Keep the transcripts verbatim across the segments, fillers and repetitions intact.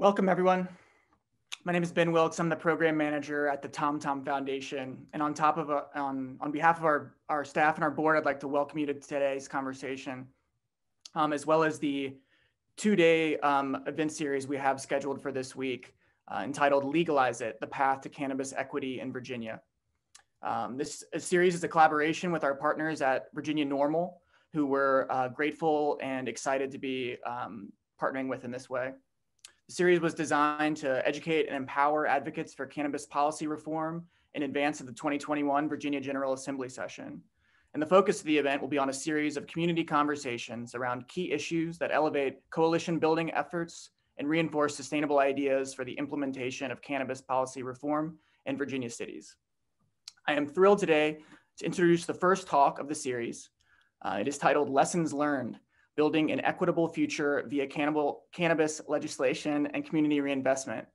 Welcome, everyone. My name is Ben Wilkes. I'm the program manager at the Tom Tom Foundation. And on top of a, on, on behalf of our, our staff and our board, I'd like to welcome you to today's conversation, um, as well as the two-day um, event series we have scheduled for this week uh, entitled Legalize It, The Path to Cannabis Equity in Virginia. Um, this series is a collaboration with our partners at Virginia NORML, who we're uh, grateful and excited to be um, partnering with in this way. The series was designed to educate and empower advocates for cannabis policy reform in advance of the twenty twenty-one Virginia General Assembly session. And the focus of the event will be on a series of community conversations around key issues that elevate coalition building efforts and reinforce sustainable ideas for the implementation of cannabis policy reform in Virginia cities. I am thrilled today to introduce the first talk of the series. Uh, it is titled Lessons Learned, Building an Equitable Future via Cannabis Legislation and Community Reinvestment,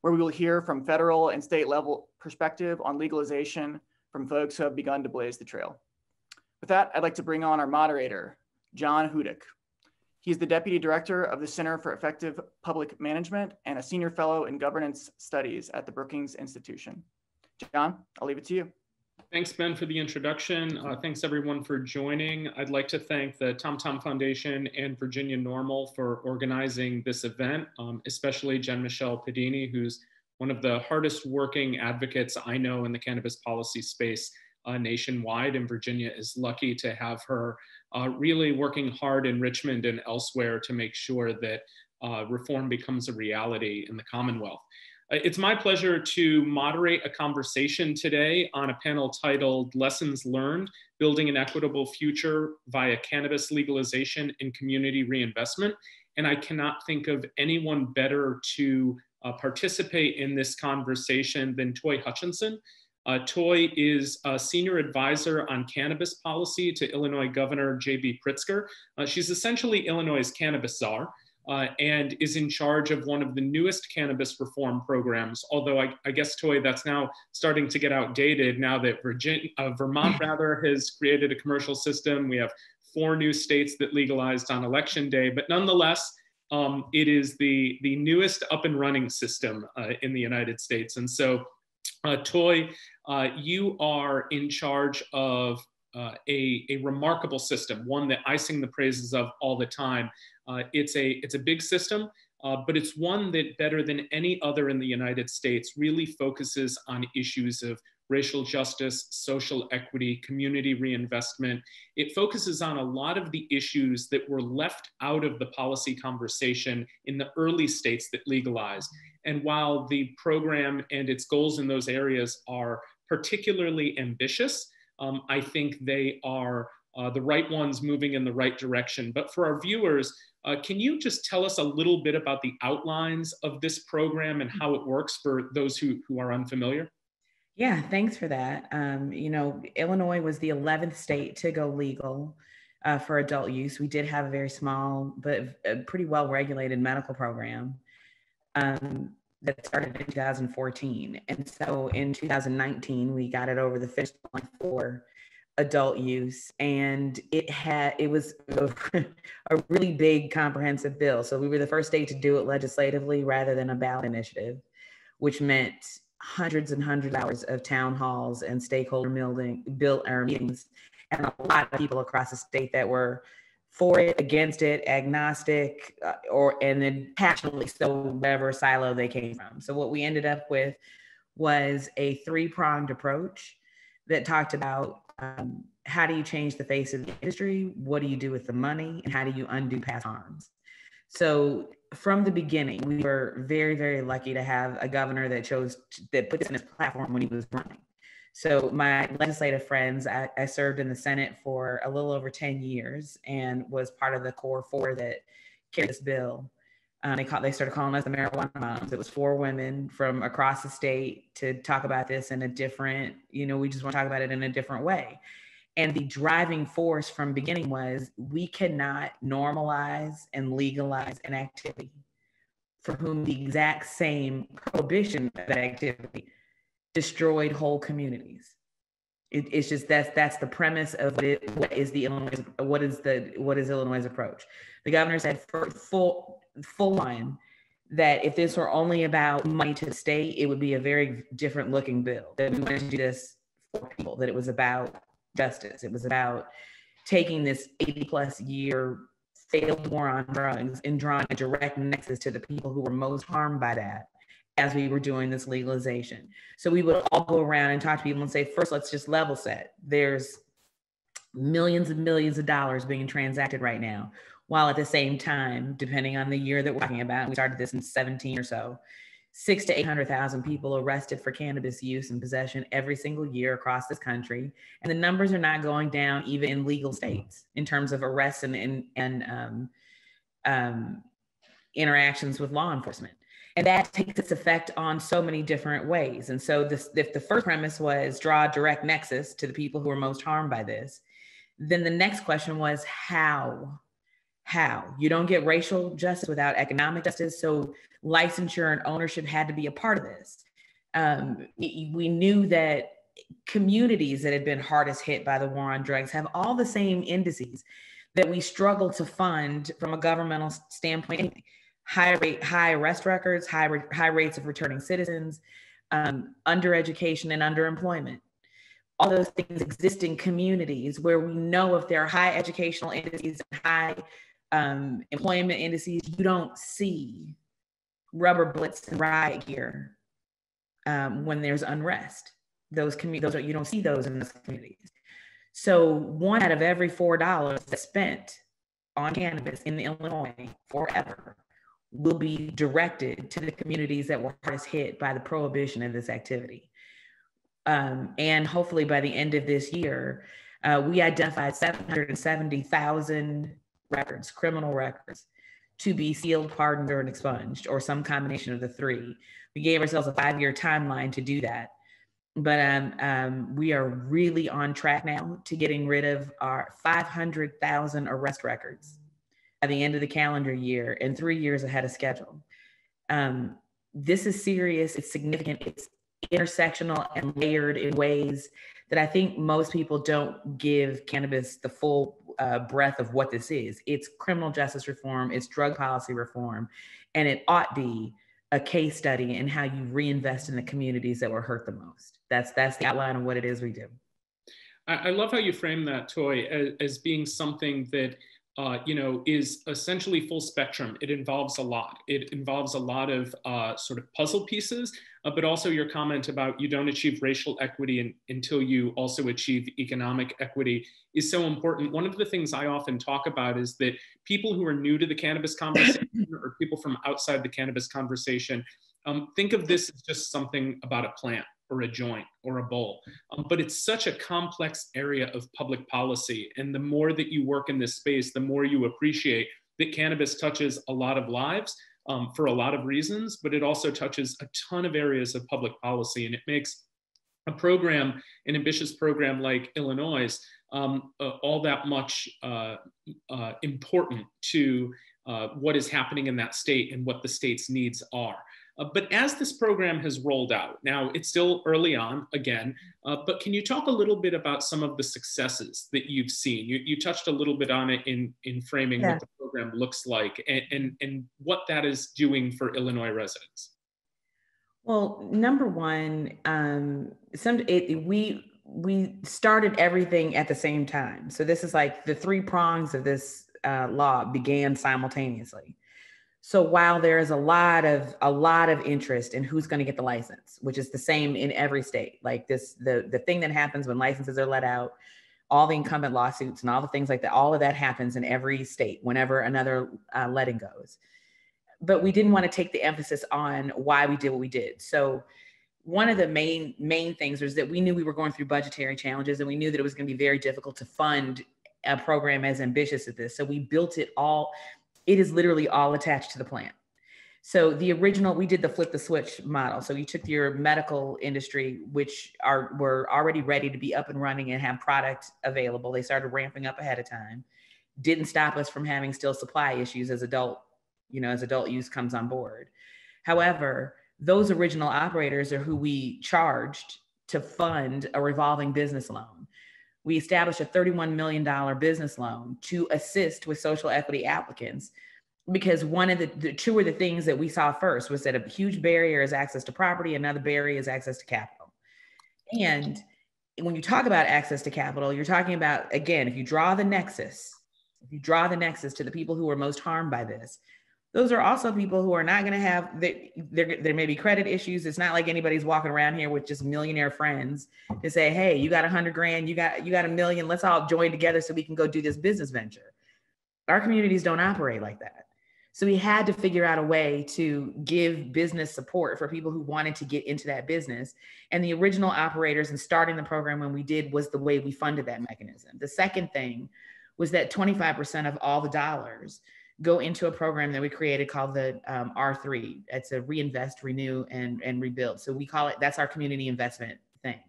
where we will hear from federal and state level perspective on legalization from folks who have begun to blaze the trail. With that, I'd like to bring on our moderator, John Hudak. He's the Deputy Director of the Center for Effective Public Management and a Senior Fellow in Governance Studies at the Brookings Institution. John, I'll leave it to you. Thanks, Ben, for the introduction. Uh, thanks, everyone, for joining. I'd like to thank the Tom Tom Foundation and Virginia NORML for organizing this event, um, especially Jen Michelle Pedini, who's one of the hardest working advocates I know in the cannabis policy space uh, nationwide. And Virginia is lucky to have her uh, really working hard in Richmond and elsewhere to make sure that uh, reform becomes a reality in the Commonwealth. It's my pleasure to moderate a conversation today on a panel titled Lessons Learned, Building an Equitable Future via Cannabis Legalization and Community Reinvestment. And I cannot think of anyone better to uh, participate in this conversation than Toi Hutchinson. Uh, Toi is a senior advisor on cannabis policy to Illinois Governor J B Pritzker. Uh, she's essentially Illinois' cannabis czar. Uh, and is in charge of one of the newest cannabis reform programs. Although I, I guess, Toi, that's now starting to get outdated now that Virginia, uh, Vermont rather, has created a commercial system. We have four new states that legalized on election day, but nonetheless, um, it is the, the newest up and running system uh, in the United States. And so, uh, Toi, uh, you are in charge of Uh, a, a remarkable system, one that I sing the praises of all the time. Uh, it's, a, it's a big system, uh, but it's one that better than any other in the United States really focuses on issues of racial justice, social equity, community reinvestment. It focuses on a lot of the issues that were left out of the policy conversation in the early states that legalized. And while the program and its goals in those areas are particularly ambitious, Um, I think they are uh, the right ones moving in the right direction. But for our viewers, uh, can you just tell us a little bit about the outlines of this program and how it works for those who, who are unfamiliar? Yeah, thanks for that. Um, you know, Illinois was the eleventh state to go legal uh, for adult use. We did have a very small, but a pretty well-regulated medical program Um, that started in two thousand fourteen. And so in two thousand nineteen, we got it over the finish line for adult use. And it had, it was a, a really big comprehensive bill. So we were the first state to do it legislatively rather than a ballot initiative, which meant hundreds and hundreds of hours of town halls and stakeholder building, bill, or meetings, and a lot of people across the state that were for it, against it, agnostic, uh, or and then passionately so whatever silo they came from. So what we ended up with was a three-pronged approach that talked about um, how do you change the face of the industry, what do you do with the money, and how do you undo past harms. So from the beginning, we were very, very lucky to have a governor that chose to, that put this in his platform when he was running. So my legislative friends, I, I served in the Senate for a little over ten years and was part of the core four that carried this bill. Um, they, call, they started calling us the marijuana moms. It was four women from across the state to talk about this in a different, you know, we just want to talk about it in a different way. And the driving force from beginning was we cannot normalize and legalize an activity for whom the exact same prohibition of that activity destroyed whole communities. It, it's just that's that's the premise of what, it, what is the Illinois what is the what is Illinois' approach. The governor said for full full line that if this were only about money to the state, it would be a very different looking bill. That we wanted to do this for people, that it was about justice. It was about taking this eighty plus year failed war on drugs and drawing a direct nexus to the people who were most harmed by that as we were doing this legalization. So we would all go around and talk to people and say, first, let's just level set. There's millions and millions of dollars being transacted right now, while at the same time, depending on the year that we're talking about, we started this in seventeen or so, six to eight hundred thousand people arrested for cannabis use and possession every single year across this country. And the numbers are not going down even in legal states in terms of arrests and, and, and um, um, interactions with law enforcement. And that takes its effect on so many different ways. And so this, if the first premise was draw a direct nexus to the people who are most harmed by this, then the next question was how? How? You don't get racial justice without economic justice. So licensure and ownership had to be a part of this. Um, we knew that communities that had been hardest hit by the war on drugs have all the same indices that we struggle to fund from a governmental standpoint. High rate, high arrest records, high, high rates of returning citizens, um, undereducation and underemployment. All those things exist in communities where we know if there are high educational indices, high Um, employment indices, you don't see rubber bullets and riot gear um, when there's unrest. Those communities, those are, you don't see those in those communities. So one out of every four dollars that's spent on cannabis in Illinois forever will be directed to the communities that were hardest hit by the prohibition of this activity. Um, and hopefully by the end of this year, uh, we identified seven hundred seventy thousand records, criminal records, to be sealed, pardoned, or expunged, or some combination of the three. We gave ourselves a five-year timeline to do that. But um, um, we are really on track now to getting rid of our five hundred thousand arrest records by the end of the calendar year and three years ahead of schedule. Um, this is serious, it's significant, it's intersectional and layered in ways that I think most people don't give cannabis the full uh, breadth of what this is. It's criminal justice reform, it's drug policy reform, and it ought be a case study in how you reinvest in the communities that were hurt the most. That's, that's the outline of what it is we do. I, I love how you frame that, Toi, as, as being something that Uh, you know, is essentially full spectrum. It involves a lot. It involves a lot of uh, sort of puzzle pieces, uh, but also your comment about you don't achieve racial equity in, until you also achieve economic equity is so important. One of the things I often talk about is that people who are new to the cannabis conversation or people from outside the cannabis conversation, um, think of this as just something about a plant or a joint or a bowl. Um, but it's such a complex area of public policy. And the more that you work in this space, the more you appreciate that cannabis touches a lot of lives um, for a lot of reasons, but it also touches a ton of areas of public policy. And it makes a program, an ambitious program like Illinois, um, uh, all that much uh, uh, important to uh, what is happening in that state and what the state's needs are. Uh, but as this program has rolled out, now it's still early on again, uh, but can you talk a little bit about some of the successes that you've seen? You, you touched a little bit on it in, in framing yeah. what the program looks like and, and, and what that is doing for Illinois residents. Well, number one, um, some, it, we, we started everything at the same time. So this is like the three prongs of this uh, law began simultaneously. So while there is a lot of a lot of interest in who's going to get the license, which is the same in every state, like this, the, the thing that happens when licenses are let out, all the incumbent lawsuits and all the things like that, all of that happens in every state whenever another uh, letting goes. But we didn't want to take the emphasis on why we did what we did. So one of the main main things was that we knew we were going through budgetary challenges and we knew that it was going to be very difficult to fund a program as ambitious as this. So we built it all. It is literally all attached to the plant. So the original, we did the flip the switch model. So you took your medical industry, which are were already ready to be up and running and have product available. They started ramping up ahead of time. Didn't stop us from having still supply issues as adult, you know, as adult use comes on board. However, those original operators are who we charged to fund a revolving business loan. We established a thirty-one million dollars business loan to assist with social equity applicants because one of the, the two of the things that we saw first was that a huge barrier is access to property. Another barrier is access to capital. And when you talk about access to capital, you're talking about, again, if you draw the nexus, if you draw the nexus to the people who are most harmed by this, those are also people who are not going to have, they, there may be credit issues. It's not like anybody's walking around here with just millionaire friends to say, hey, you got a hundred grand, you got, you got a million, let's all join together so we can go do this business venture. Our communities don't operate like that. So we had to figure out a way to give business support for people who wanted to get into that business. And the original operators and starting the program when we did was the way we funded that mechanism. The second thing was that twenty-five percent of all the dollars go into a program that we created called the um, R three. It's a reinvest, renew, and, and rebuild. So we call it, that's our community investment thing.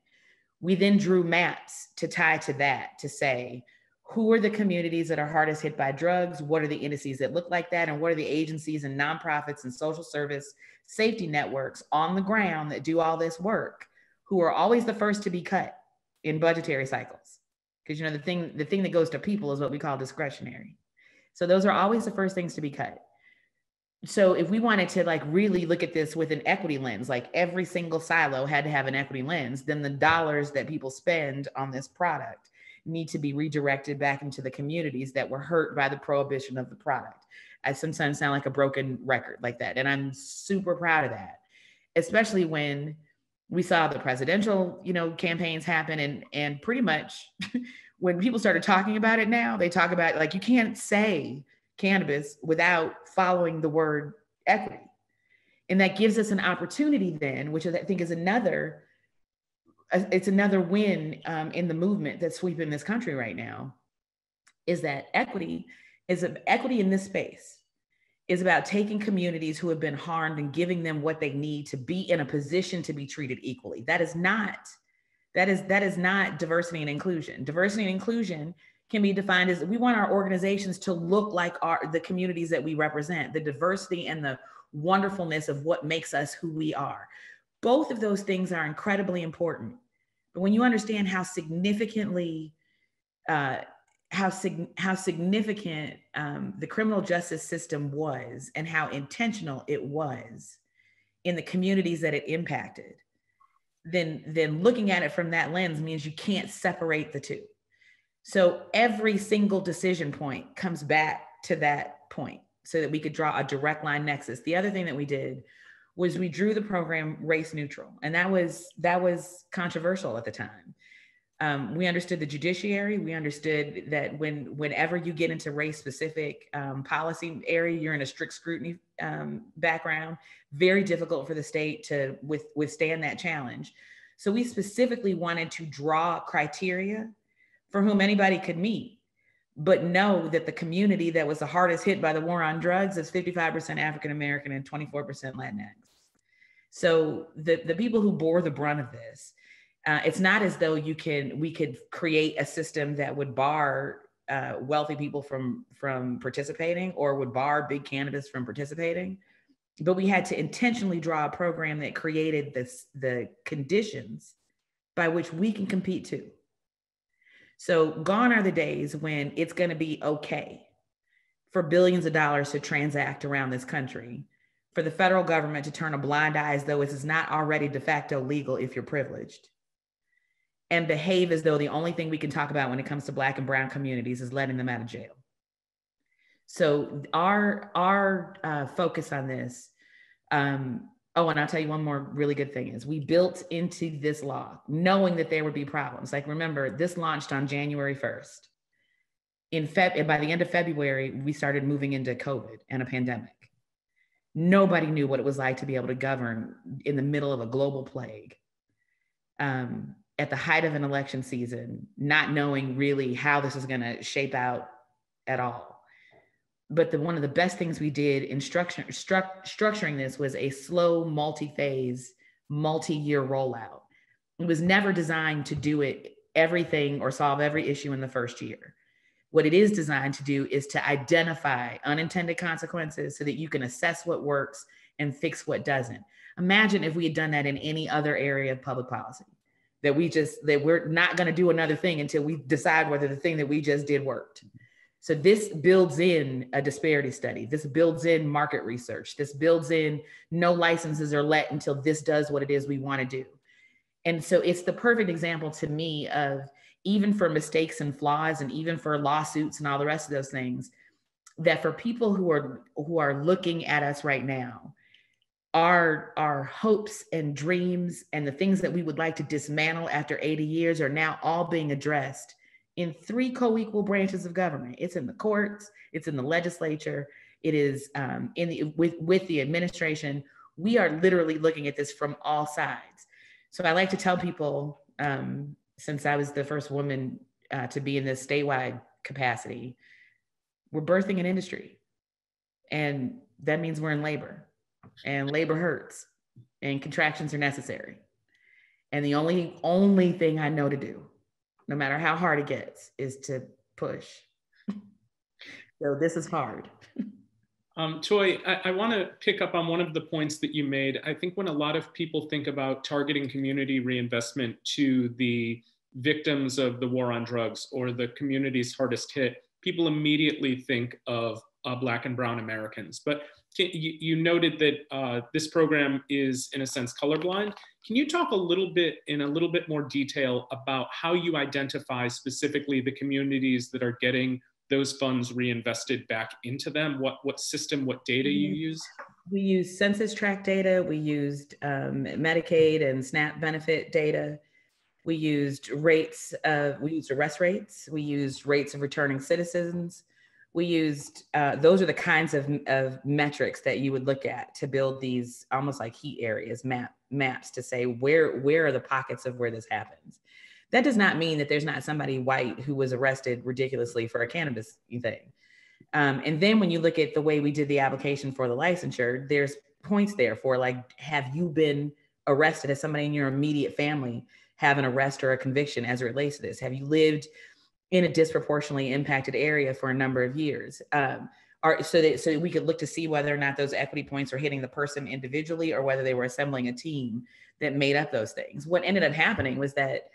We then drew maps to tie to that, to say, who are the communities that are hardest hit by drugs? What are the indices that look like that? And what are the agencies and nonprofits and social service safety networks on the ground that do all this work, who are always the first to be cut in budgetary cycles? Because, you know, the thing, the thing that goes to people is what we call discretionary. So those are always the first things to be cut. So if we wanted to like really look at this with an equity lens, like every single silo had to have an equity lens, then the dollars that people spend on this product need to be redirected back into the communities that were hurt by the prohibition of the product. I sometimes sound like a broken record like that. And I'm super proud of that, especially when we saw the presidential, you know, campaigns happen and, and pretty much when people started talking about it now, they talk about like, you can't say cannabis without following the word equity. And that gives us an opportunity then, which I think is another It's another win um, in the movement that's sweeping this country right now, is that equity is a, equity in this space is about taking communities who have been harmed and giving them what they need to be in a position to be treated equally. That is not, that is, that is not diversity and inclusion. Diversity and inclusion can be defined as we want our organizations to look like our, the communities that we represent, the diversity and the wonderfulness of what makes us who we are. Both of those things are incredibly important. But when you understand how significantly, uh, how, sig how significant um, the criminal justice system was and how intentional it was in the communities that it impacted, then, then looking at it from that lens means you can't separate the two. So every single decision point comes back to that point so that we could draw a direct line nexus. The other thing that we did was we drew the program race neutral. And that was, that was controversial at the time. Um, we understood the judiciary. We understood that when, whenever you get into race specific um, policy area, you're in a strict scrutiny um, background, very difficult for the state to with, withstand that challenge. So we specifically wanted to draw criteria for whom anybody could meet, but know that the community that was the hardest hit by the war on drugs is fifty-five percent African-American and twenty-four percent Latinx. So the, the people who bore the brunt of this, uh, it's not as though you can, we could create a system that would bar uh, wealthy people from, from participating or would bar big cannabis from participating, but we had to intentionally draw a program that created this, the conditions by which we can compete too. So gone are the days when it's going to be okay for billions of dollars to transact around this country, for the federal government to turn a blind eye as though it is not already de facto legal if you're privileged, and behave as though the only thing we can talk about when it comes to Black and Brown communities is letting them out of jail. So our, our uh, focus on this, um, oh, and I'll tell you one more really good thing is we built into this law, knowing that there would be problems. Like, remember, this launched on January first. In Feb, and by the end of February, we started moving into COVID and a pandemic. Nobody knew what it was like to be able to govern in the middle of a global plague, um, at the height of an election season, not knowing really how this was going to shape out at all. But the, one of the best things we did in structure, struct, structuring this was a slow, multi-phase, multi-year rollout. It was never designed to do it everything or solve every issue in the first year. What it is designed to do is to identify unintended consequences so that you can assess what works and fix what doesn't. Imagine if we had done that in any other area of public policy, that we just, that we're not going to do another thing until we decide whether the thing that we just did worked. So this builds in a disparity study. This builds in market research. This builds in no licenses are let until this does what it is we want to do. And so it's the perfect example to me of, even for mistakes and flaws and even for lawsuits and all the rest of those things, that for people who are who are looking at us right now, our, our hopes and dreams and the things that we would like to dismantle after eighty years are now all being addressed in three co-equal branches of government. It's in the courts, it's in the legislature, it is um, in the, with, with the administration. We are literally looking at this from all sides. So I like to tell people, um, since I was the first woman uh, to be in this statewide capacity, we're birthing an industry. And that means we're in labor, and labor hurts, and contractions are necessary. And the only, only thing I know to do, no matter how hard it gets, is to push. So this is hard. Um, Toi, I, I want to pick up on one of the points that you made. I think when a lot of people think about targeting community reinvestment to the victims of the war on drugs or the communities hardest hit, people immediately think of uh, Black and Brown Americans. But can, you, you noted that uh, this program is, in a sense, colorblind. Can you talk a little bit, in a little bit more detail, about how you identify specifically the communities that are getting those funds reinvested back into them? What, what system, what data you use? We use census tract data. We used um, Medicaid and SNAP benefit data. We used rates, uh, we used arrest rates. We used rates of returning citizens. We used, uh, those are the kinds of, of metrics that you would look at to build these almost like heat areas, map, maps to say, where, where are the pockets of where this happens? That does not mean that there's not somebody white who was arrested ridiculously for a cannabis thing. Um, and then when you look at the way we did the application for the licensure, there's points there for like, have you been arrested? As somebody in your immediate family have an arrest or a conviction as it relates to this? Have you lived in a disproportionately impacted area for a number of years? Um, are, so, that, so that we could look to see whether or not those equity points were hitting the person individually or whether they were assembling a team that made up those things. What ended up happening was that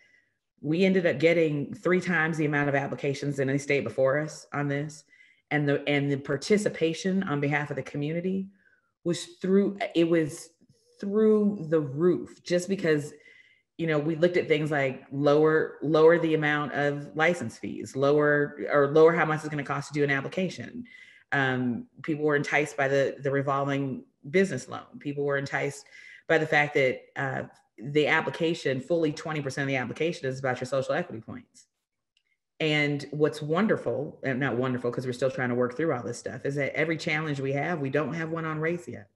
we ended up getting three times the amount of applications than any state before us on this. And the, and the participation on behalf of the community was through, it was through the roof, just because, you know, we looked at things like lower, lower the amount of license fees, lower or lower how much it's going to cost to do an application. Um, people were enticed by the, the revolving business loan. People were enticed by the fact that, uh, the application, fully twenty percent of the application is about your social equity points. And what's wonderful, and not wonderful because we're still trying to work through all this stuff, is that every challenge we have, we don't have one on race yet,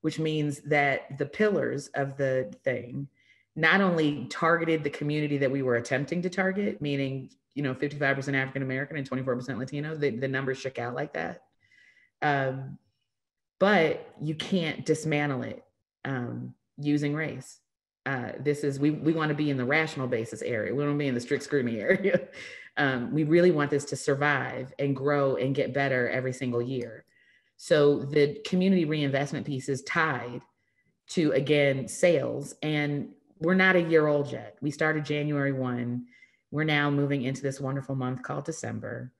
which means that the pillars of the thing not only targeted the community that we were attempting to target, meaning, you know, fifty-five percent African-American and twenty-four percent Latino, the, the numbers shook out like that. Um, but you can't dismantle it. Um, using race. Uh, this is, we, we want to be in the rational basis area. We don't want to be in the strict scrutiny area. um, we really want this to survive and grow and get better every single year. So the community reinvestment piece is tied to, again, sales. And we're not a year old yet. We started January first. We're now moving into this wonderful month called December.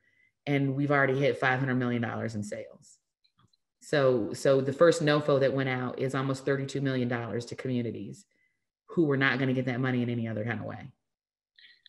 And we've already hit five hundred million dollars in sales. So, so the first N O F O that went out is almost thirty-two million dollars to communities who were not going to get that money in any other kind of way.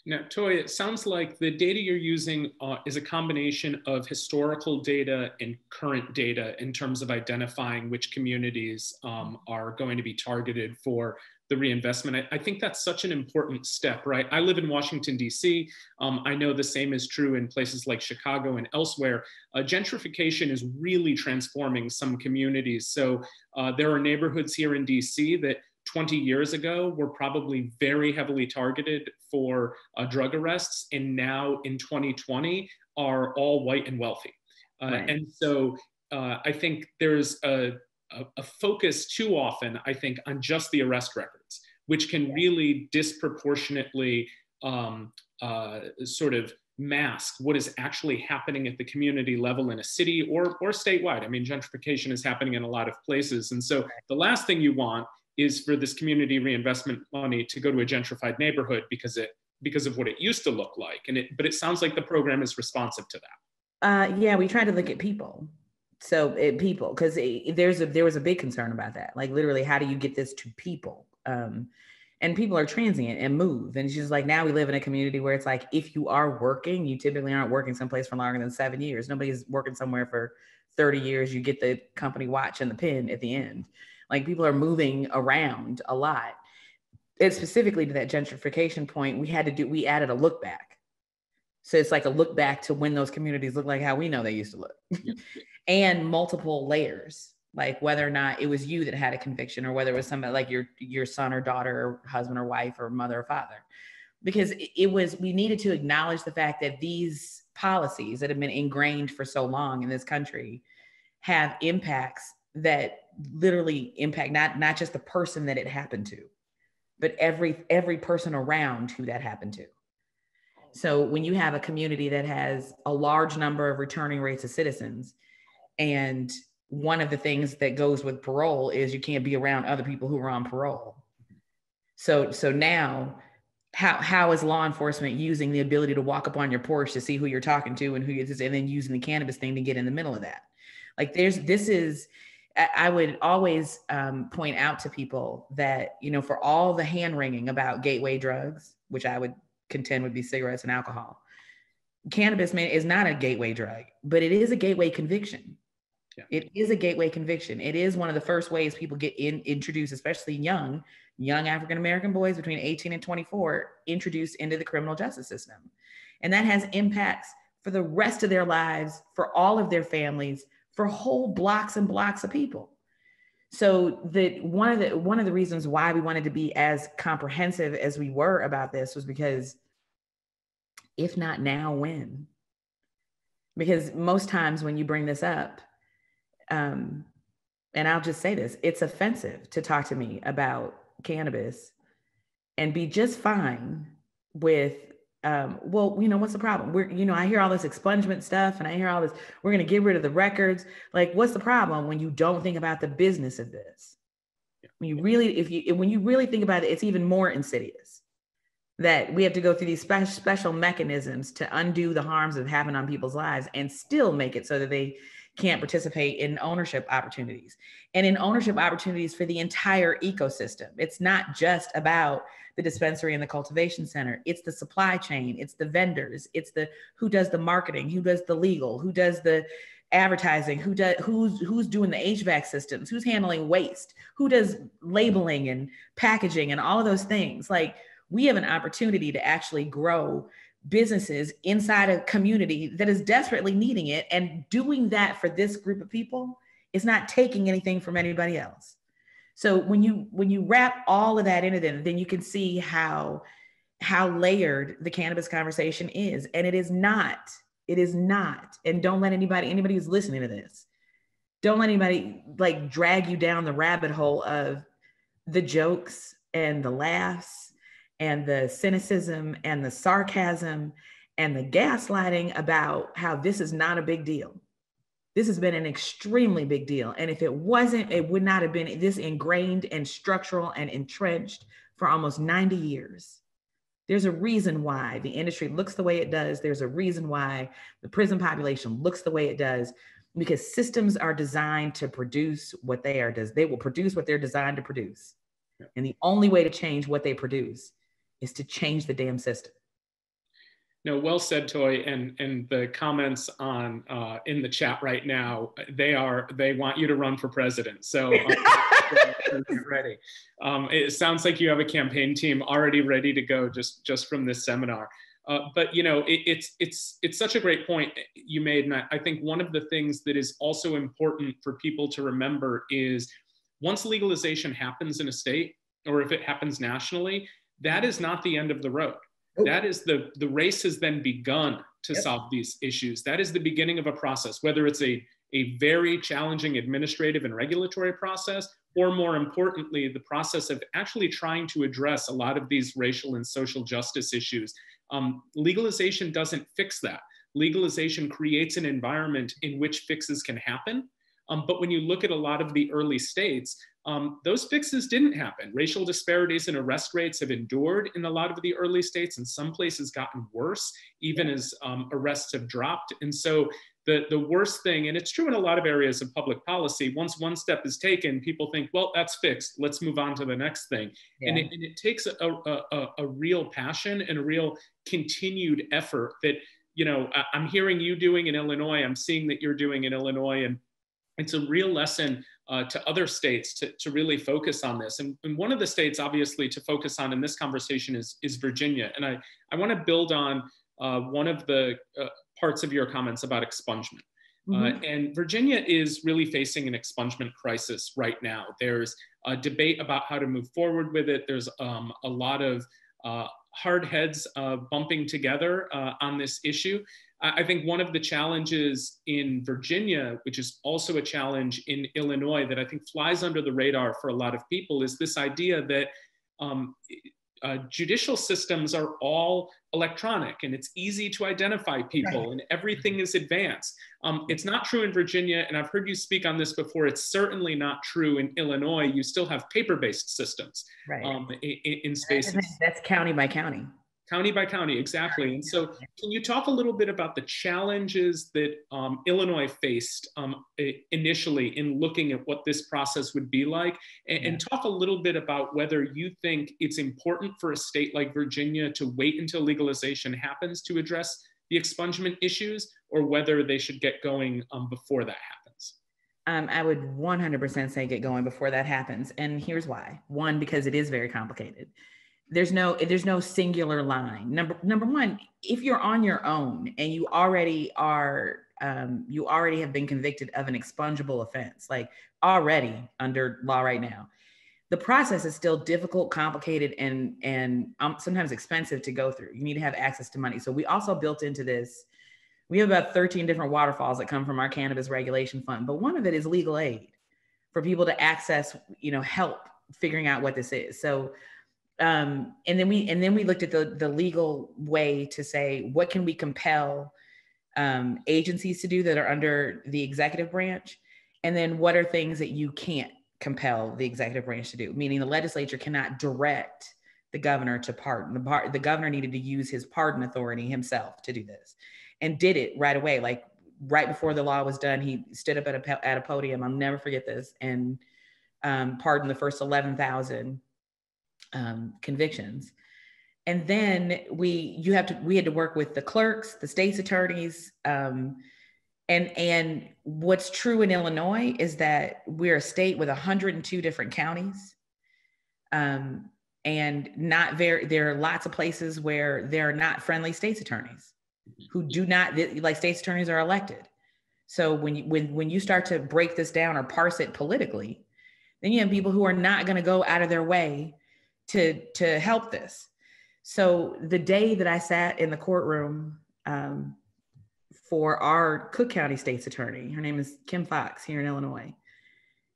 Now, Toi, it sounds like the data you're using uh, is a combination of historical data and current data in terms of identifying which communities um, are going to be targeted for the reinvestment. I, I think that's such an important step, right? I live in Washington, D C. Um, I know the same is true in places like Chicago and elsewhere. Uh, gentrification is really transforming some communities. So uh, there are neighborhoods here in D C that twenty years ago were probably very heavily targeted for uh, drug arrests, and now in twenty twenty are all white and wealthy. Uh, right. And so uh, I think there's a a focus too often, I think, on just the arrest records, which can really disproportionately um, uh, sort of mask what is actually happening at the community level in a city or, or statewide. I mean, gentrification is happening in a lot of places. And so the last thing you want is for this community reinvestment money to go to a gentrified neighborhood because it because of what it used to look like. And it, but it sounds like the program is responsive to that. Uh, yeah, we try to look at people. So it, people, because there's a, there was a big concern about that. Like literally, how do you get this to people? Um, and people are transient and move. And she's like, now we live in a community where it's like, if you are working, you typically aren't working someplace for longer than seven years. Nobody's working somewhere for thirty years. You get the company watch and the pin at the end. Like people are moving around a lot. And specifically to that gentrification point, we had to do, we added a look back. So it's like a look back to when those communities look like how we know they used to look. And multiple layers, like whether or not it was you that had a conviction or whether it was somebody like your, your son or daughter or husband or wife or mother or father. Because it was, we needed to acknowledge the fact that these policies that have been ingrained for so long in this country have impacts that literally impact not, not just the person that it happened to, but every, every person around who that happened to. So when you have a community that has a large number of returning racist citizens, and one of the things that goes with parole is you can't be around other people who are on parole. So, so now how, how is law enforcement using the ability to walk up on your porch to see who you're talking to and who is, and then using the cannabis thing to get in the middle of that? Like there's, this is, I would always um, point out to people that, you know, for all the hand wringing about gateway drugs, which I would contend would be cigarettes and alcohol, cannabis man, is not a gateway drug, but it is a gateway conviction. Yeah. It is a gateway conviction. It is one of the first ways people get in, introduced, especially young, young African-American boys between eighteen and twenty-four, introduced into the criminal justice system. And that has impacts for the rest of their lives, for all of their families, for whole blocks and blocks of people. So that one of the, one of the reasons why we wanted to be as comprehensive as we were about this was because if not now, when? Because most times when you bring this up, um, and I'll just say this, it's offensive to talk to me about cannabis and be just fine with, um, well, you know, what's the problem? We're, you know, I hear all this expungement stuff and I hear all this, we're going to get rid of the records. Like, what's the problem when you don't think about the business of this? When you really, if you, when you really think about it, it's even more insidious that we have to go through these spe- special mechanisms to undo the harms that happen on people's lives and still make it so that they can't participate in ownership opportunities and in ownership opportunities for the entire ecosystem. It's not just about the dispensary and the cultivation center. It's the supply chain. It's the vendors. It's the who does the marketing, who does the legal, who does the advertising, who does who's who's doing the H V A C systems, who's handling waste, who does labeling and packaging and all of those things. Like, we have an opportunity to actually grow businesses inside a community that is desperately needing it. And doing that for this group of people is not taking anything from anybody else. So when you when you wrap all of that into them, then you can see how, how layered the cannabis conversation is. And it is not, it is not, and don't let anybody, anybody who's listening to this, don't let anybody like drag you down the rabbit hole of the jokes and the laughs and the cynicism and the sarcasm and the gaslighting about how this is not a big deal. This has been an extremely big deal. And if it wasn't, it would not have been this ingrained and structural and entrenched for almost ninety years. There's a reason why the industry looks the way it does. There's a reason why the prison population looks the way it does, because systems are designed to produce what they are, does. They will produce what they're designed to produce. And the only way to change what they produce is to change the damn system. No, well said, Toi, and and the comments on uh, in the chat right now, they are they want you to run for president. So um, get ready. Um, it sounds like you have a campaign team already ready to go just just from this seminar. Uh, but you know, it, it's it's it's such a great point you made, and I, I think one of the things that is also important for people to remember is once legalization happens in a state, or if it happens nationally, that is not the end of the road. That is the, the race has then begun to yep. solve these issues. That is the beginning of a process, whether it's a, a very challenging administrative and regulatory process, or more importantly, the process of actually trying to address a lot of these racial and social justice issues. Um, legalization doesn't fix that. Legalization creates an environment in which fixes can happen, Um, but when you look at a lot of the early states, um, those fixes didn't happen. Racial disparities in arrest rates have endured in a lot of the early states, and some places gotten worse, even as um, arrests have dropped. And so the, the worst thing, and it's true in a lot of areas of public policy, once one step is taken, people think, well, that's fixed, let's move on to the next thing. Yeah. And, it, and it takes a, a, a, a real passion and a real continued effort that, you know, I'm hearing you doing in Illinois, I'm seeing that you're doing in Illinois, and it's a real lesson uh, to other states to, to really focus on this. And, and one of the states, obviously, to focus on in this conversation is, is Virginia. And I, I want to build on uh, one of the uh, parts of your comments about expungement. Mm-hmm. uh, and Virginia is really facing an expungement crisis right now. There's a debate about how to move forward with it. There's um, a lot of uh, hard heads uh, bumping together uh, on this issue. I think one of the challenges in Virginia, which is also a challenge in Illinois that I think flies under the radar for a lot of people, is this idea that um, uh, judicial systems are all electronic and it's easy to identify people, right, and everything is advanced. Um, it's not true in Virginia, and I've heard you speak on this before, it's certainly not true in Illinois. You still have paper-based systems, right, um, in, in spaces. That's county by county. County by county, exactly. And so can you talk a little bit about the challenges that um, Illinois faced um, initially in looking at what this process would be like, and, yeah. and talk a little bit about whether you think it's important for a state like Virginia to wait until legalization happens to address the expungement issues, or whether they should get going um, before that happens? Um, I would one hundred percent say get going before that happens. And here's why. One, because it is very complicated. There's no, there's no singular line. Number, number one, if you're on your own and you already are, um, you already have been convicted of an expungible offense, like already under law right now, the process is still difficult, complicated, and, and um, sometimes expensive to go through. You need to have access to money. So we also built into this, we have about thirteen different waterfalls that come from our cannabis regulation fund, but one of it is legal aid for people to access, you know, help figuring out what this is. So Um, and then we and then we looked at the, the legal way to say, what can we compel um, agencies to do that are under the executive branch? And then what are things that you can't compel the executive branch to do? Meaning the legislature cannot direct the governor to pardon. The, par the governor needed to use his pardon authority himself to do this, and did it right away. Like right before the law was done, he stood up at a, at a podium, I'll never forget this, and um, pardoned the first eleven thousand Um, convictions. And then we, you have to, we had to work with the clerks, the state's attorneys. Um, and, and what's true in Illinois is that we're a state with one hundred two different counties. Um, and not very, there are lots of places where there are not friendly state's attorneys who do not, like state's attorneys are elected. So when you, when, when you start to break this down or parse it politically, then you have people who are not going to go out of their way to, to help this. So the day that I sat in the courtroom um, for our Cook County state's attorney, her name is Kim Fox here in Illinois,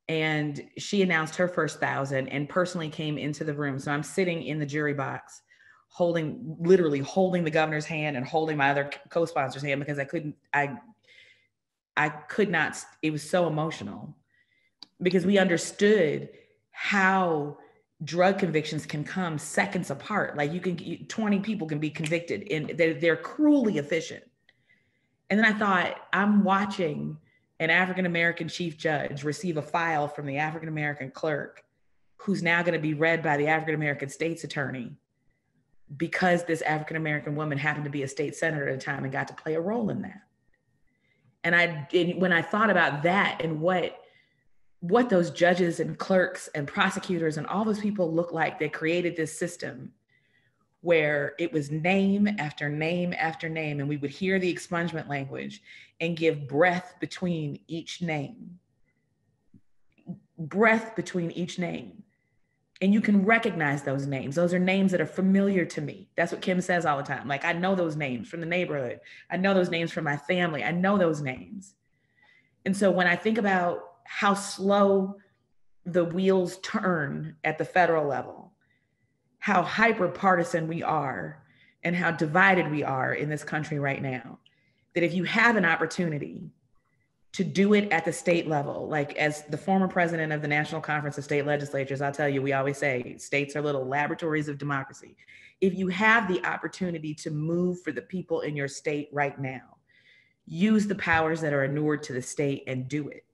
and she announced her first thousand and personally came into the room. So I'm sitting in the jury box, holding, literally holding the governor's hand and holding my other co-sponsor's hand, because I couldn't, I, I could not, it was so emotional, because we understood how drug convictions can come seconds apart. Like you can, you, twenty people can be convicted, and they're, they're cruelly efficient. And then I thought, I'm watching an African-American chief judge receive a file from the African-American clerk, who's now going to be read by the African-American state's attorney, because this African-American woman happened to be a state senator at a time and got to play a role in that. And I, and when I thought about that and what what those judges and clerks and prosecutors and all those people look like, they created this system where it was name after name after name, and we would hear the expungement language and give breath between each name. Breath between each name. And you can recognize those names. Those are names that are familiar to me. That's what Kim says all the time. Like, I know those names from the neighborhood. I know those names from my family. I know those names. And so when I think about how slow the wheels turn at the federal level, how hyper-partisan we are, and how divided we are in this country right now, that if you have an opportunity to do it at the state level. Like, as the former president of the National Conference of State Legislatures, I'll tell you, we always say states are little laboratories of democracy. If you have the opportunity to move for the people in your state right now, use the powers that are inured to the state and do it.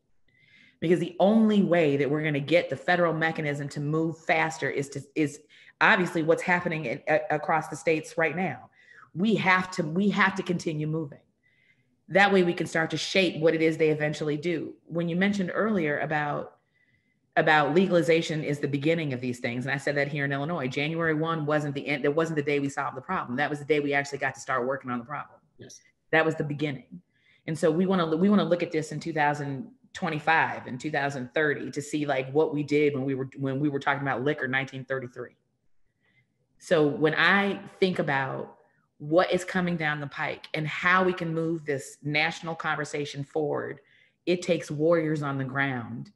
Because the only way that we're going to get the federal mechanism to move faster is to is obviously what's happening in, a, across the states right now. We have to we have to continue moving. That way we can start to shape what it is they eventually do. When you mentioned earlier about, about legalization is the beginning of these things, and I said that here in Illinois, January first wasn't the end, that wasn't the day we solved the problem. That was the day we actually got to start working on the problem. Yes. That was the beginning. And so we wanna, we wanna look at this in two thousand twenty-five and two thousand thirty to see like what we did when we were, when we were talking about liquor in nineteen thirty-three. So when I think about what is coming down the pike and how we can move this national conversation forward, it takes warriors on the ground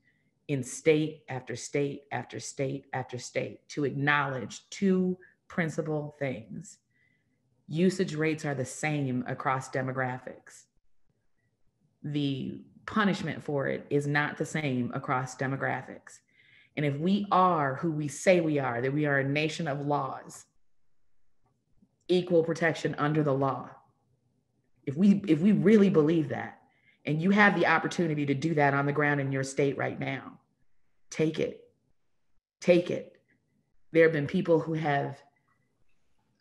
in state after state after state after state to acknowledge two principal things. Usage rates are the same across demographics. The punishment for it is not the same across demographics. And if we are who we say we are, that we are a nation of laws, equal protection under the law. If we if we really believe that, and you have the opportunity to do that on the ground in your state right now, take it, take it. There have been people who have,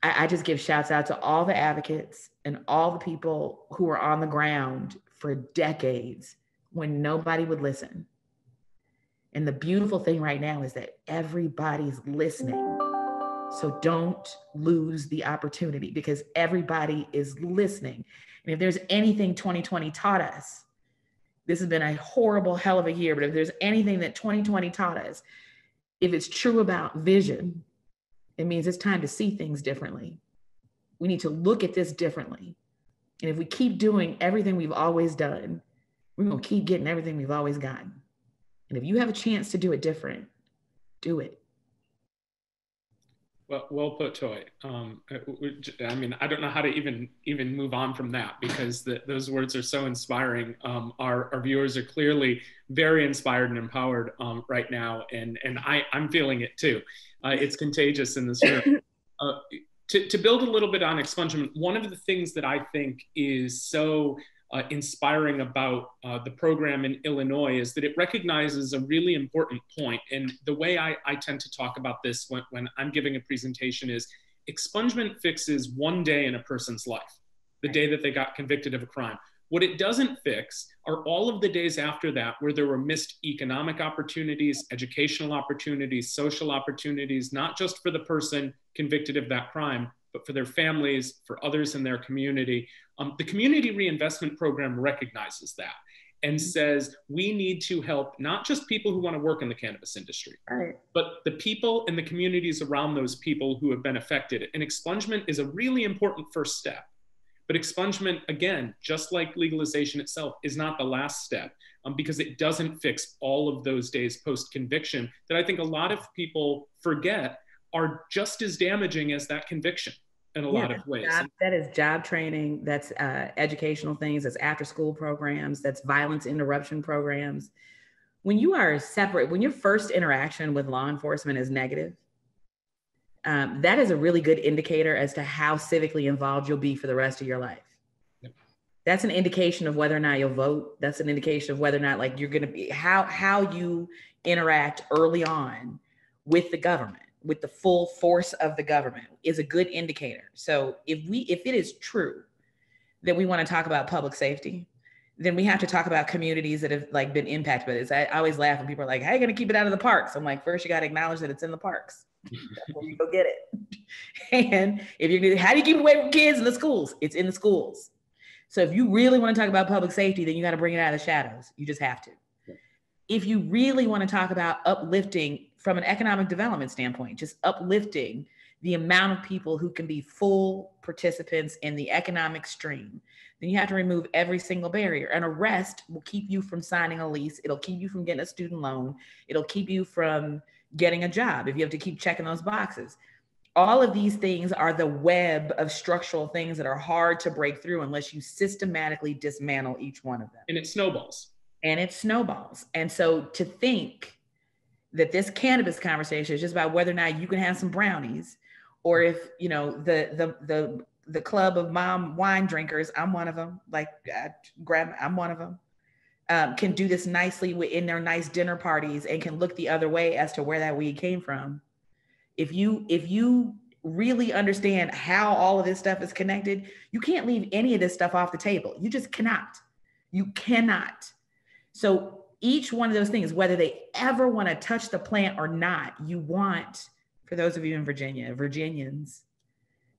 I, I just give shouts out to all the advocates and all the people who were on the ground for decades when nobody would listen. And the beautiful thing right now is that everybody's listening. So don't lose the opportunity, because everybody is listening. And if there's anything twenty twenty taught us, this has been a horrible hell of a year, but if there's anything that twenty twenty taught us, if it's true about vision, it means it's time to see things differently. We need to look at this differently. And if we keep doing everything we've always done, we're going to keep getting everything we've always gotten. And if you have a chance to do it different, do it. Well, well put, Toi. Um, I mean, I don't know how to even even move on from that, because the, those words are so inspiring. Um, our, our viewers are clearly very inspired and empowered um, right now, and and I I'm feeling it too. Uh, it's contagious in this room. Uh, to to build a little bit on expungement, one of the things that I think is so uh, inspiring about uh, the program in Illinois is that it recognizes a really important point. And the way I, I tend to talk about this when, when I'm giving a presentation is expungement fixes one day in a person's life, the day that they got convicted of a crime. What it doesn't fix are all of the days after that where there were missed economic opportunities, educational opportunities, social opportunities, not just for the person convicted of that crime, but for their families, for others in their community. Um, the Community Reinvestment Program recognizes that and mm-hmm. says, we need to help not just people who want to work in the cannabis industry, right, but the people and the communities around those people who have been affected. And expungement is a really important first step. But expungement, again, just like legalization itself, is not the last step, um, because it doesn't fix all of those days post-conviction that I think a lot of people forget are just as damaging as that conviction in a yeah, lot of ways. Job, that is job training, that's uh, educational things, that's after school programs, that's violence interruption programs. When you are separate, when your first interaction with law enforcement is negative, um, that is a really good indicator as to how civically involved you'll be for the rest of your life. Yep. That's an indication of whether or not you'll vote. That's an indication of whether or not, like, you're gonna be, how, how you interact early on with the government, with the full force of the government, is a good indicator. So if we, if it is true that we want to talk about public safety, then we have to talk about communities that have like been impacted by this. I always laugh when people are like, how are you going to keep it out of the parks? I'm like, first you got to acknowledge that it's in the parks. That's where you go get it. And if you're going to, how do you keep it away from kids in the schools? It's in the schools. So if you really want to talk about public safety, then you got to bring it out of the shadows. You just have to. If you really want to talk about uplifting from an economic development standpoint, just uplifting the amount of people who can be full participants in the economic stream, then you have to remove every single barrier. An arrest will keep you from signing a lease. It'll keep you from getting a student loan. It'll keep you from getting a job if you have to keep checking those boxes. all of these things are the web of structural things that are hard to break through unless you systematically dismantle each one of them. And it snowballs. And it snowballs. And so to think that this cannabis conversation is just about whether or not you can have some brownies, or if, you know, the the the the club of mom wine drinkers, I'm one of them, like I grab, I'm one of them, um, can do this nicely within their nice dinner parties and can look the other way as to where that weed came from. If you, if you really understand how all of this stuff is connected, you can't leave any of this stuff off the table. You just cannot. You cannot. So each one of those things, whether they ever want to touch the plant or not, you want, for those of you in Virginia, Virginians,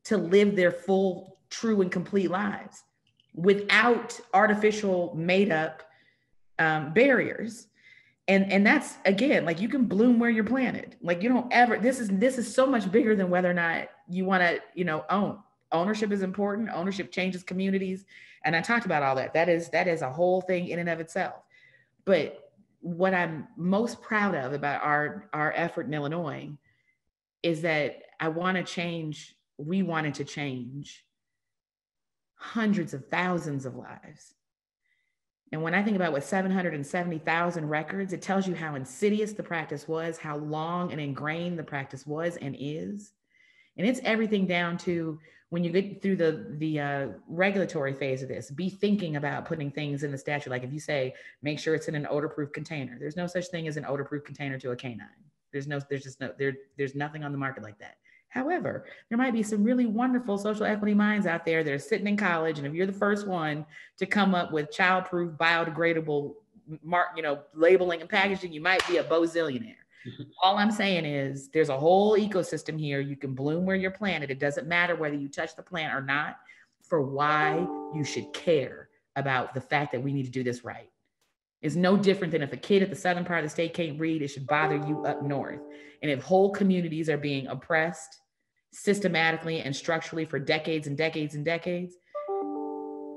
to live their full, true, and complete lives without artificial, made-up um, barriers. And, and that's, again, like, you can bloom where you're planted. Like, you don't ever, this is, this is so much bigger than whether or not you want to, you know, own. Ownership is important. Ownership changes communities. And I talked about all that. That is, that is a whole thing in and of itself. But what I'm most proud of about our, our effort in Illinois is that I want to change, we wanted to change hundreds of thousands of lives. And when I think about what seven hundred seventy thousand records, it tells you how insidious the practice was, how long and ingrained the practice was and is. And it's everything down to when you get through the, the uh, regulatory phase of this, be thinking about putting things in the statute. Like if you say, make sure it's in an odor-proof container. There's no such thing as an odor-proof container to a canine. There's no, there's just no, there, there's nothing on the market like that. However, there might be some really wonderful social equity minds out there that are sitting in college. And if you're the first one to come up with childproof, biodegradable, mark, you know, labeling and packaging, you might be a bozillionaire. All I'm saying is there's a whole ecosystem here. You can bloom where you're planted. It doesn't matter whether you touch the plant or not, for why you should care about the fact that we need to do this right. Is no different than if a kid at the southern part of the state can't read, it should bother you up north. And if whole communities are being oppressed systematically and structurally for decades and decades and decades,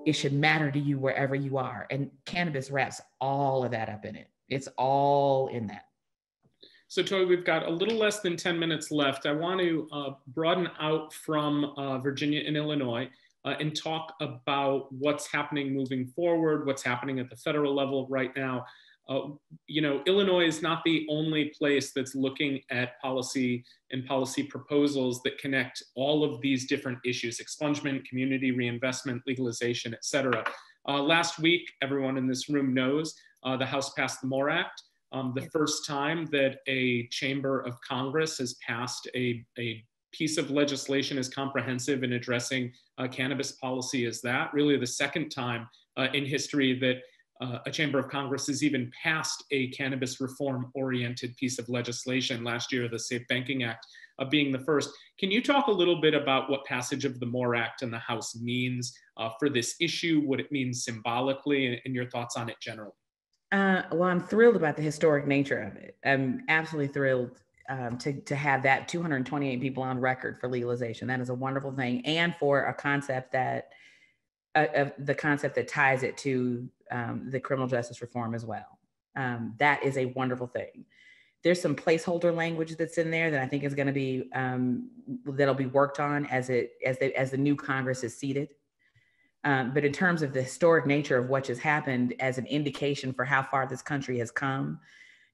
it should matter to you wherever you are. And cannabis wraps all of that up in it. It's all in that. So Toi, we've got a little less than ten minutes left. I want to uh, broaden out from uh, Virginia and Illinois. Uh, and talk about what's happening moving forward, what's happening at the federal level right now. Uh, you know, Illinois is not the only place that's looking at policy and policy proposals that connect all of these different issues, expungement, community reinvestment, legalization, et cetera. Uh, last week, everyone in this room knows, uh, the House passed the MORE Act, um, the first time that a chamber of Congress has passed a, a piece of legislation as comprehensive in addressing uh, cannabis policy as that. Really the second time uh, in history that uh, a Chamber of Congress has even passed a cannabis reform-oriented piece of legislation, last year, the Safe Banking Act uh, being the first. Can you talk a little bit about what passage of the MORE Act in the House means uh, for this issue, what it means symbolically, and, and your thoughts on it generally? Uh, well, I'm thrilled about the historic nature of it. I'm absolutely thrilled Um, to, to have that two hundred twenty-eight people on record for legalization. That is a wonderful thing. And for a concept that, uh, uh, the concept that ties it to um, the criminal justice reform as well. Um, that is a wonderful thing. There's some placeholder language that's in there that I think is gonna be, um, that'll be worked on as, it, as, the, as the new Congress is seated. Um, but in terms of the historic nature of what just happened as an indication for how far this country has come,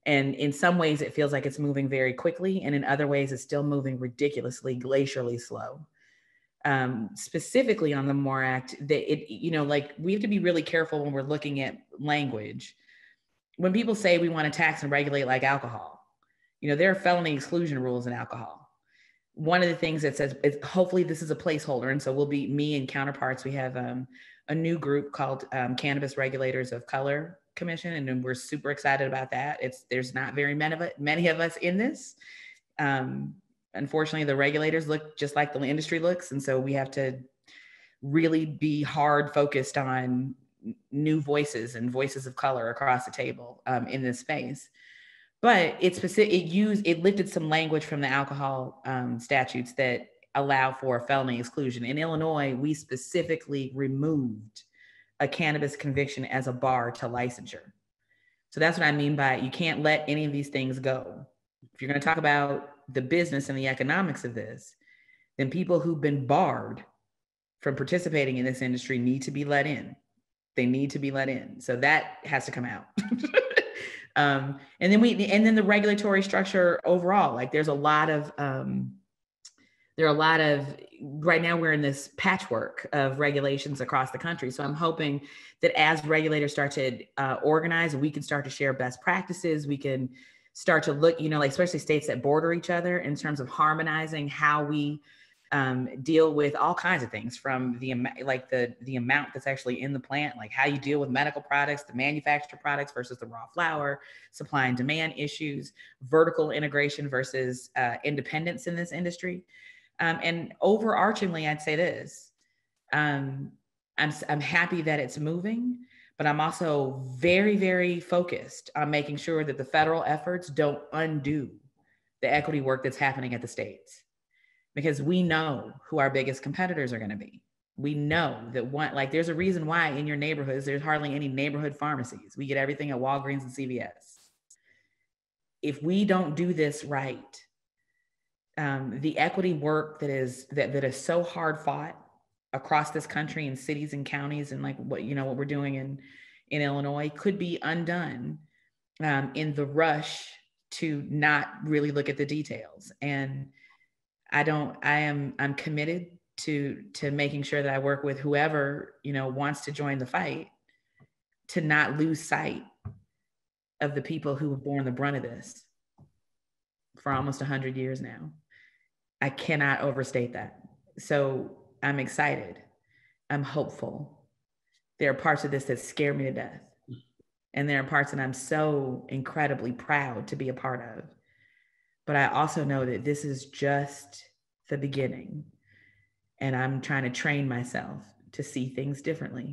and in some ways, it feels like it's moving very quickly. And in other ways, it's still moving ridiculously, glacially slow. Um, specifically on the MORE Act, that it, you know, like we have to be really careful when we're looking at language. When people say we want to tax and regulate like alcohol, you know, there are felony exclusion rules in alcohol. One of the things that says, is hopefully this is a placeholder. And so we'll be, me and counterparts, we have um, a new group called um, Cannabis Regulators of Color Commission, and then we're super excited about that. It's there's not very many of it, many of us in this. Um, unfortunately, the regulators look just like the industry looks, and so we have to really be hard focused on new voices and voices of color across the table um, in this space. But it specific, it used it lifted some language from the alcohol um, statutes that allow for felony exclusion. In Illinois, we specifically removed a cannabis conviction as a bar to licensure. So that's what I mean by you can't let any of these things go. If you're going to talk about the business and the economics of this, then people who've been barred from participating in this industry need to be let in. They need to be let in. So that has to come out. um, and then we, and then the regulatory structure overall, like there's a lot of, um, there are a lot of, right now we're in this patchwork of regulations across the country. So I'm hoping that as regulators start to uh, organize, we can start to share best practices. We can start to look, you know, like especially states that border each other in terms of harmonizing how we um, deal with all kinds of things, from the like the the amount that's actually in the plant, like how you deal with medical products, the manufactured products versus the raw flour, supply and demand issues, vertical integration versus uh, independence in this industry. Um, and overarchingly, I'd say this, um, I'm, I'm happy that it's moving, but I'm also very, very focused on making sure that the federal efforts don't undo the equity work that's happening at the states, because we know who our biggest competitors are going to be. We know that one, like there's a reason why in your neighborhoods, there's hardly any neighborhood pharmacies. We get everything at Walgreens and C V S. If we don't do this right, Um, the equity work that is that that is so hard fought across this country in cities and counties, and like what you know what we're doing in in Illinois could be undone um, in the rush to not really look at the details. And I don't. I am. I'm committed to to making sure that I work with whoever you know wants to join the fight to not lose sight of the people who have borne the brunt of this for almost one hundred years now. I cannot overstate that. So I'm excited. I'm hopeful. There are parts of this that scare me to death. And there are parts that I'm so incredibly proud to be a part of. But I also know that this is just the beginning. And I'm trying to train myself to see things differently.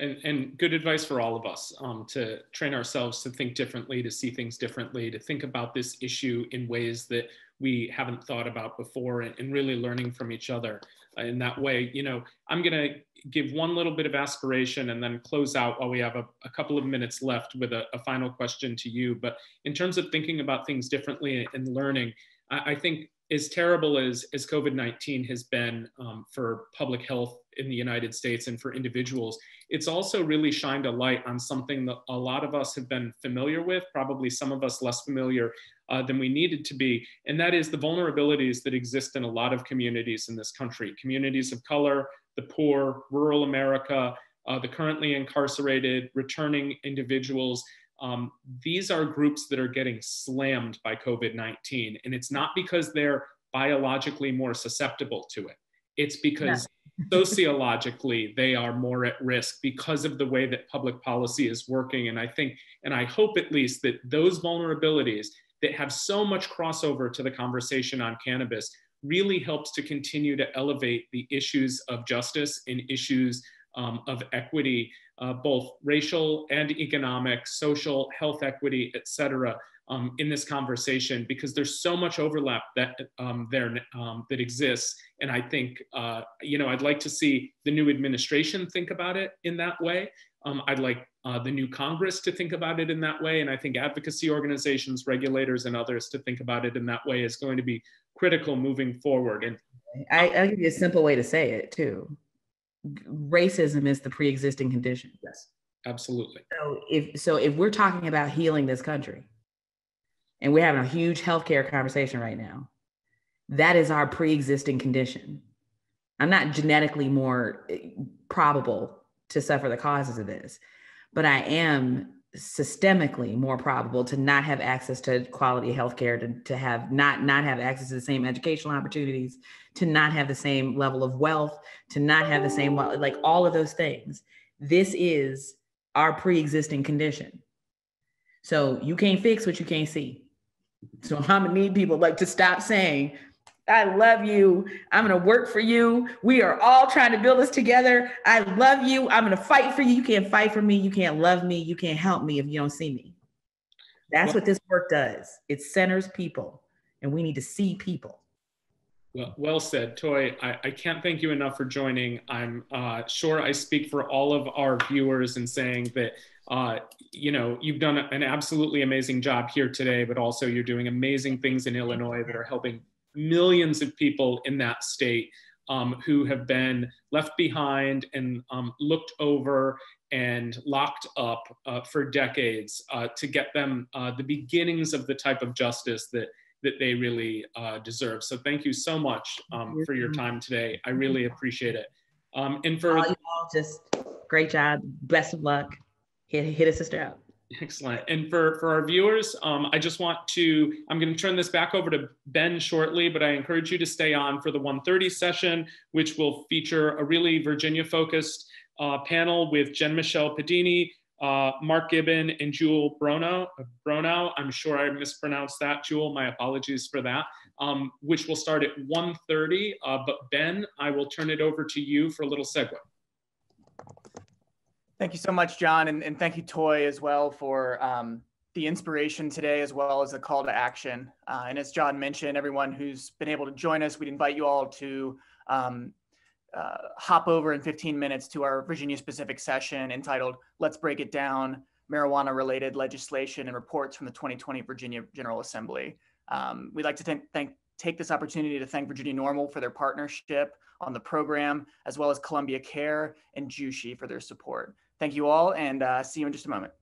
And, and good advice for all of us um, to train ourselves to think differently, to see things differently, to think about this issue in ways that we haven't thought about before, and, and really learning from each other. Uh, in that way, you know, I'm going to give one little bit of aspiration and then close out while we have a, a couple of minutes left with a, a final question to you. But in terms of thinking about things differently and learning, I, I think as terrible as, as COVID nineteen has been um, for public health in the United States and for individuals, it's also really shined a light on something that a lot of us have been familiar with, probably some of us less familiar uh, than we needed to be. And that is the vulnerabilities that exist in a lot of communities in this country, communities of color, the poor, rural America, uh, the currently incarcerated, returning individuals. Um, these are groups that are getting slammed by COVID nineteen. And it's not because they're biologically more susceptible to it. It's because no. Sociologically, they are more at risk because of the way that public policy is working. And I think, and I hope at least, that those vulnerabilities that have so much crossover to the conversation on cannabis really helps to continue to elevate the issues of justice and issues um, of equity, uh, both racial and economic, social, health equity, et cetera, um, in this conversation, because there's so much overlap that um, there um, that exists. And I think, uh, you know, I'd like to see the new administration think about it in that way. Um, I'd like uh, the new Congress to think about it in that way. And I think advocacy organizations, regulators, and others to think about it in that way is going to be critical moving forward. And I, I'll give you a simple way to say it too. Racism is the pre-existing condition. Yes, absolutely. So if, so if we're talking about healing this country, and we're having a huge healthcare conversation right now, that is our pre-existing condition. I'm not genetically more probable to suffer the causes of this, but I am systemically more probable to not have access to quality healthcare, to, to have not, not have access to the same educational opportunities, to not have the same level of wealth, to not have the same, like all of those things. This is our pre-existing condition. So you can't fix what you can't see. So I'm gonna need people like to stop saying, I love you, I'm gonna work for you, we are all trying to build this together, I love you, I'm gonna fight for you, you can't fight for me, you can't love me, you can't help me if you don't see me. That's well, what this work does. It centers people, and we need to see people. Well, well said, Toi. I, I can't thank you enough for joining. I'm uh, sure I speak for all of our viewers in saying that Uh, you know, you've done an absolutely amazing job here today, but also you're doing amazing things in Illinois that are helping millions of people in that state um, who have been left behind and um, looked over and locked up uh, for decades uh, to get them uh, the beginnings of the type of justice that that they really uh, deserve. So thank you so much um, for your time today. I really appreciate it. Um, and for all you all, just great job, best of luck. Hit, hit a sister up. Excellent. And for, for our viewers, um, I just want to, I'm going to turn this back over to Ben shortly, but I encourage you to stay on for the one thirty session, which will feature a really Virginia-focused uh, panel with Jen Michelle Pedini, uh, Mark Gibbon, and Jewel Brono. Brono, I'm sure I mispronounced that, Jewel. My apologies for that, um, which will start at one thirty. Uh, but Ben, I will turn it over to you for a little segue. Thank you so much, John, and, and thank you, Toi, as well, for um, the inspiration today, as well as the call to action. Uh, and as John mentioned, everyone who's been able to join us, we'd invite you all to um, uh, hop over in fifteen minutes to our Virginia-specific session entitled, Let's Break It Down, Marijuana-Related Legislation and Reports from the twenty twenty Virginia General Assembly. Um, we'd like to thank, thank, take this opportunity to thank Virginia NORML for their partnership on the program, as well as Columbia Care and Jushi for their support. Thank you all, and uh, see you in just a moment.